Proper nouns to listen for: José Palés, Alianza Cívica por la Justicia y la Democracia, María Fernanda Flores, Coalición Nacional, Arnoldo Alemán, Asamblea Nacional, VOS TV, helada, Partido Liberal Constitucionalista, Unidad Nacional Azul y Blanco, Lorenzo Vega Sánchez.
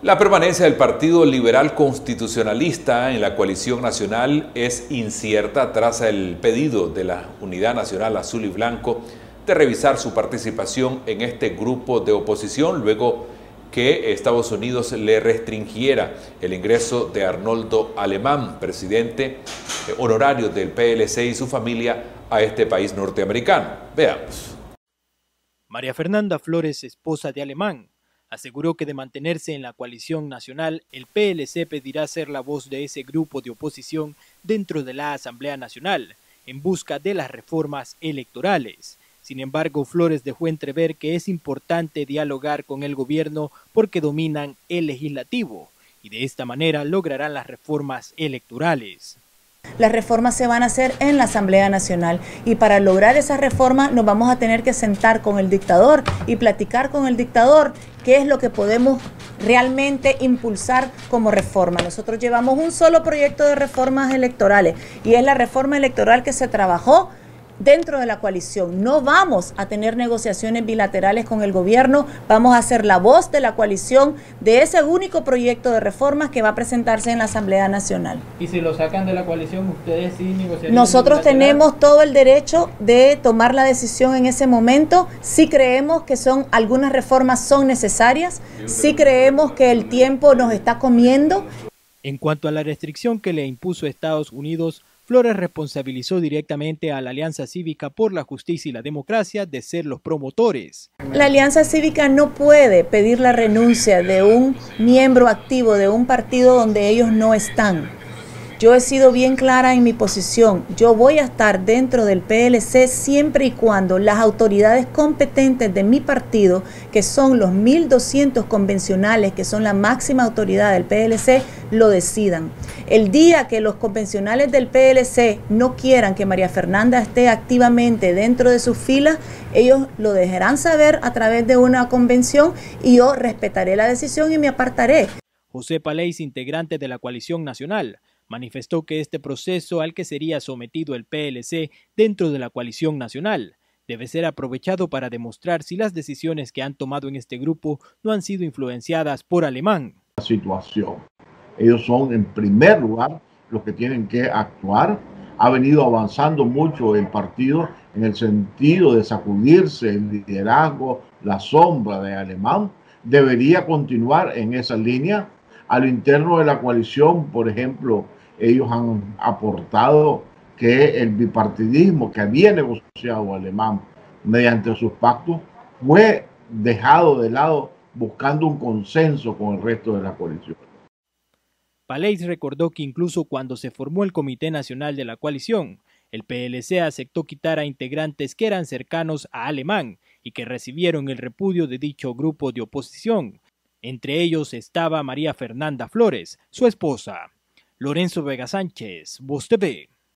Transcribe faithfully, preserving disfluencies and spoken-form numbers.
La permanencia del Partido Liberal Constitucionalista en la Coalición Nacional es incierta tras el pedido de la Unidad Nacional Azul y Blanco de revisar su participación en este grupo de oposición luego que Estados Unidos le restringiera el ingreso de Arnoldo Alemán, presidente honorario del P L C y su familia, a este país norteamericano. Veamos. María Fernanda Flores, esposa de Alemán, aseguró que de mantenerse en la coalición nacional, el P L C pedirá ser la voz de ese grupo de oposición dentro de la Asamblea Nacional, en busca de las reformas electorales. Sin embargo, Flores dejó entrever que es importante dialogar con el gobierno porque dominan el legislativo y de esta manera lograrán las reformas electorales. Las reformas se van a hacer en la Asamblea Nacional y para lograr esas reformas nos vamos a tener que sentar con el dictador y platicar con el dictador qué es lo que podemos realmente impulsar como reforma. Nosotros llevamos un solo proyecto de reformas electorales y es la reforma electoral que se trabajó dentro de la coalición. No vamos a tener negociaciones bilaterales con el gobierno, vamos a ser la voz de la coalición de ese único proyecto de reformas que va a presentarse en la Asamblea Nacional. ¿Y si lo sacan de la coalición, ustedes sí negociarían? Nosotros tenemos todo el derecho de tomar la decisión en ese momento. Sí creemos que son algunas reformas son necesarias, sí creemos que el tiempo nos está comiendo. En cuanto a la restricción que le impuso Estados Unidos, Flores responsabilizó directamente a la Alianza Cívica por la Justicia y la Democracia de ser los promotores. La Alianza Cívica no puede pedir la renuncia de un miembro activo de un partido donde ellos no están. Yo he sido bien clara en mi posición. Yo voy a estar dentro del P L C siempre y cuando las autoridades competentes de mi partido, que son los mil doscientos convencionales, que son la máxima autoridad del P L C, lo decidan. El día que los convencionales del P L C no quieran que María Fernanda esté activamente dentro de sus filas, ellos lo dejarán saber a través de una convención y yo respetaré la decisión y me apartaré. José Palés, integrante de la Coalición Nacional, manifestó que este proceso al que sería sometido el P L C dentro de la Coalición Nacional debe ser aprovechado para demostrar si las decisiones que han tomado en este grupo no han sido influenciadas por Alemán. La situación. Ellos son, en primer lugar, los que tienen que actuar. Ha venido avanzando mucho el partido en el sentido de sacudirse el liderazgo, la sombra de Alemán. Debería continuar en esa línea. Al interno de la coalición, por ejemplo, ellos han aportado que el bipartidismo que había negociado Alemán mediante sus pactos fue dejado de lado buscando un consenso con el resto de la coalición. Palés recordó que incluso cuando se formó el Comité Nacional de la Coalición, el P L C aceptó quitar a integrantes que eran cercanos a Alemán y que recibieron el repudio de dicho grupo de oposición. Entre ellos estaba María Fernanda Flores, su esposa. Lorenzo Vega Sánchez, VOS T V.